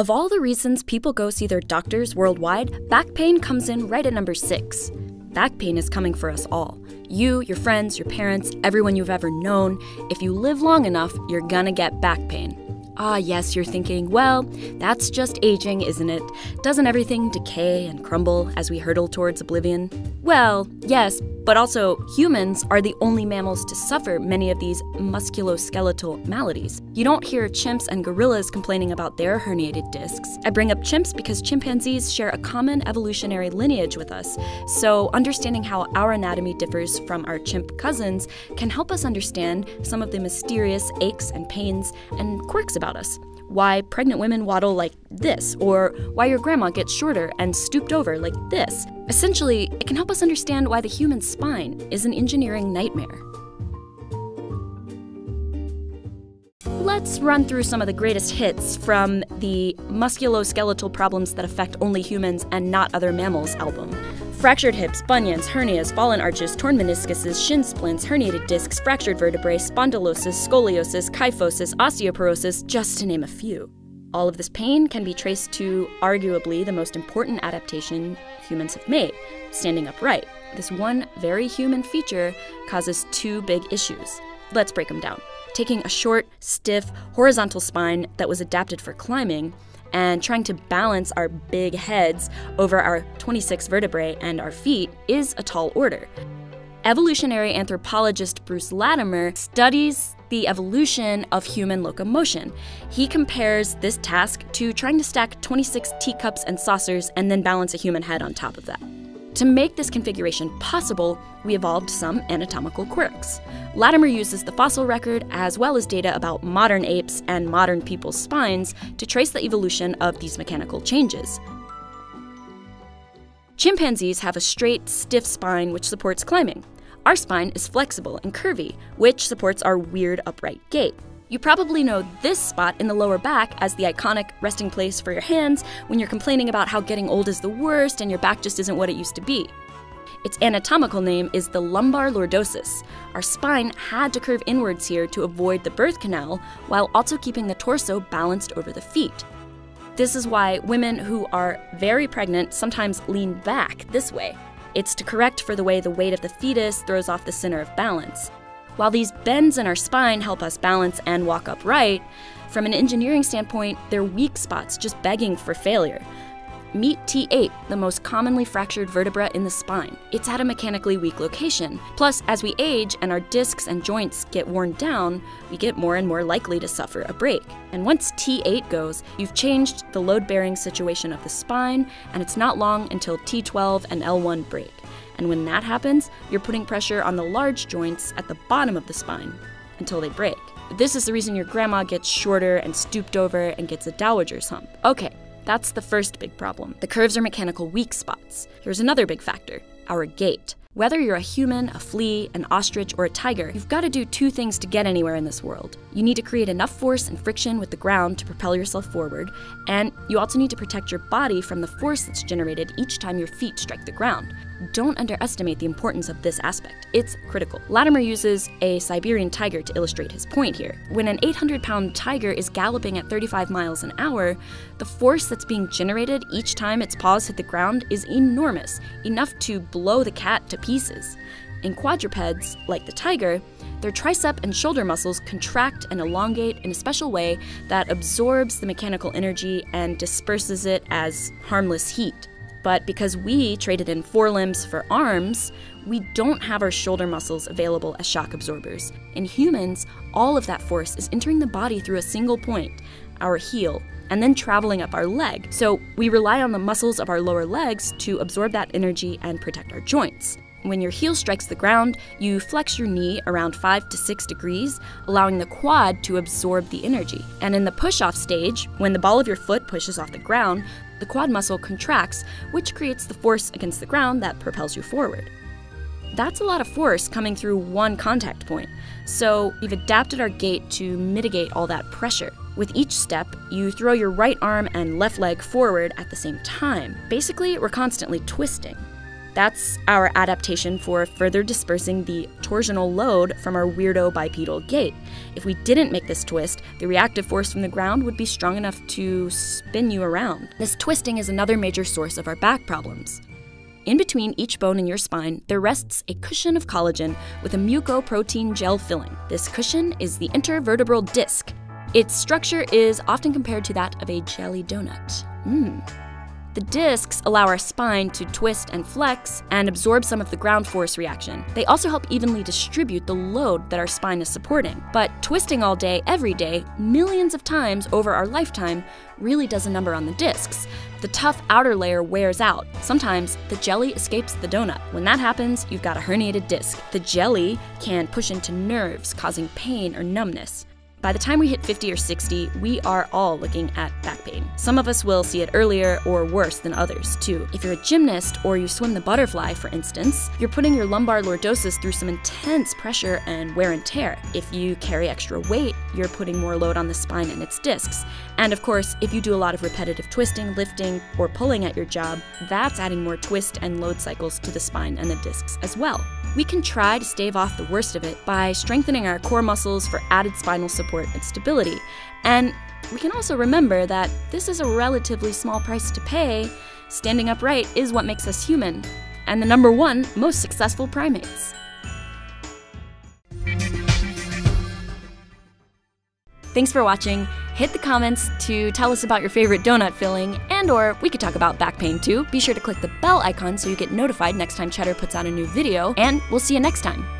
Of all the reasons people go see their doctors worldwide, back pain comes in right at number 6. Back pain is coming for us all. You, your friends, your parents, everyone you've ever known. If you live long enough, you're gonna get back pain. Ah yes, you're thinking, well, that's just aging, isn't it? Doesn't everything decay and crumble as we hurtle towards oblivion? Well, yes, but also humans are the only mammals to suffer many of these musculoskeletal maladies. You don't hear chimps and gorillas complaining about their herniated discs. I bring up chimps because chimpanzees share a common evolutionary lineage with us, so understanding how our anatomy differs from our chimp cousins can help us understand some of the mysterious aches and pains and quirks about us. Why pregnant women waddle like this, or why your grandma gets shorter and stooped over like this. Essentially, it can help us understand why the human spine is an engineering nightmare. Let's run through some of the greatest hits from the Musculoskeletal Problems That Affect Only Humans and Not Other Mammals album. Fractured hips, bunions, hernias, fallen arches, torn meniscuses, shin splints, herniated discs, fractured vertebrae, spondylosis, scoliosis, kyphosis, osteoporosis, just to name a few. All of this pain can be traced to arguably the most important adaptation humans have made, standing upright. This one very human feature causes two big issues. Let's break them down. Taking a short, stiff, horizontal spine that was adapted for climbing and trying to balance our big heads over our 26 vertebrae and our feet is a tall order. Evolutionary anthropologist Bruce Latimer studies the evolution of human locomotion. He compares this task to trying to stack 26 teacups and saucers and then balance a human head on top of that. To make this configuration possible, we evolved some anatomical quirks. Latimer uses the fossil record as well as data about modern apes and modern people's spines to trace the evolution of these mechanical changes. Chimpanzees have a straight, stiff spine which supports climbing. Our spine is flexible and curvy, which supports our weird upright gait. You probably know this spot in the lower back as the iconic resting place for your hands when you're complaining about how getting old is the worst and your back just isn't what it used to be. Its anatomical name is the lumbar lordosis. Our spine had to curve inwards here to avoid the birth canal while also keeping the torso balanced over the feet. This is why women who are very pregnant sometimes lean back this way. It's to correct for the way the weight of the fetus throws off the center of balance. While these bends in our spine help us balance and walk upright, from an engineering standpoint, they're weak spots just begging for failure. Meet T8, the most commonly fractured vertebra in the spine. It's at a mechanically weak location. Plus, as we age and our discs and joints get worn down, we get more and more likely to suffer a break. And once T8 goes, you've changed the load-bearing situation of the spine, and it's not long until T12 and L1 break. And when that happens, you're putting pressure on the large joints at the bottom of the spine until they break. This is the reason your grandma gets shorter and stooped over and gets a dowager's hump. Okay, that's the first big problem. The curves are mechanical weak spots. Here's another big factor, our gait. Whether you're a human, a flea, an ostrich, or a tiger, you've got to do two things to get anywhere in this world. You need to create enough force and friction with the ground to propel yourself forward, and you also need to protect your body from the force that's generated each time your feet strike the ground. Don't underestimate the importance of this aspect. It's critical. Latimer uses a Siberian tiger to illustrate his point here. When an 800-pound tiger is galloping at 35 miles an hour, the force that's being generated each time its paws hit the ground is enormous, enough to blow the cat to pieces. In quadrupeds, like the tiger, their tricep and shoulder muscles contract and elongate in a special way that absorbs the mechanical energy and disperses it as harmless heat. But because we traded in forelimbs for arms, we don't have our shoulder muscles available as shock absorbers. In humans, all of that force is entering the body through a single point, our heel, and then traveling up our leg. So we rely on the muscles of our lower legs to absorb that energy and protect our joints. When your heel strikes the ground, you flex your knee around 5 to 6 degrees, allowing the quad to absorb the energy. And in the push-off stage, when the ball of your foot pushes off the ground, the quad muscle contracts, which creates the force against the ground that propels you forward. That's a lot of force coming through one contact point, so we've adapted our gait to mitigate all that pressure. With each step, you throw your right arm and left leg forward at the same time. Basically, we're constantly twisting. That's our adaptation for further dispersing the torsional load from our weirdo bipedal gait. If we didn't make this twist, the reactive force from the ground would be strong enough to spin you around. This twisting is another major source of our back problems. In between each bone in your spine, there rests a cushion of collagen with a mucoprotein gel filling. This cushion is the intervertebral disc. Its structure is often compared to that of a jelly donut. The discs allow our spine to twist and flex and absorb some of the ground force reaction. They also help evenly distribute the load that our spine is supporting. But twisting all day, every day, millions of times over our lifetime really does a number on the discs. The tough outer layer wears out. Sometimes the jelly escapes the donut. When that happens, you've got a herniated disc. The jelly can push into nerves, causing pain or numbness. By the time we hit 50 or 60, we are all looking at back pain. Some of us will see it earlier or worse than others, too. If you're a gymnast or you swim the butterfly, for instance, you're putting your lumbar lordosis through some intense pressure and wear and tear. If you carry extra weight, you're putting more load on the spine and its discs. And of course, if you do a lot of repetitive twisting, lifting, or pulling at your job, that's adding more twist and load cycles to the spine and the discs as well. We can try to stave off the worst of it by strengthening our core muscles for added spinal support and stability. And we can also remember that this is a relatively small price to pay. Standing upright is what makes us human, and the #1 most successful primates. Thanks for watching. Hit the comments to tell us about your favorite donut filling, and/or we could talk about back pain too. Be sure to click the bell icon so you get notified next time Cheddar puts out a new video, and we'll see you next time.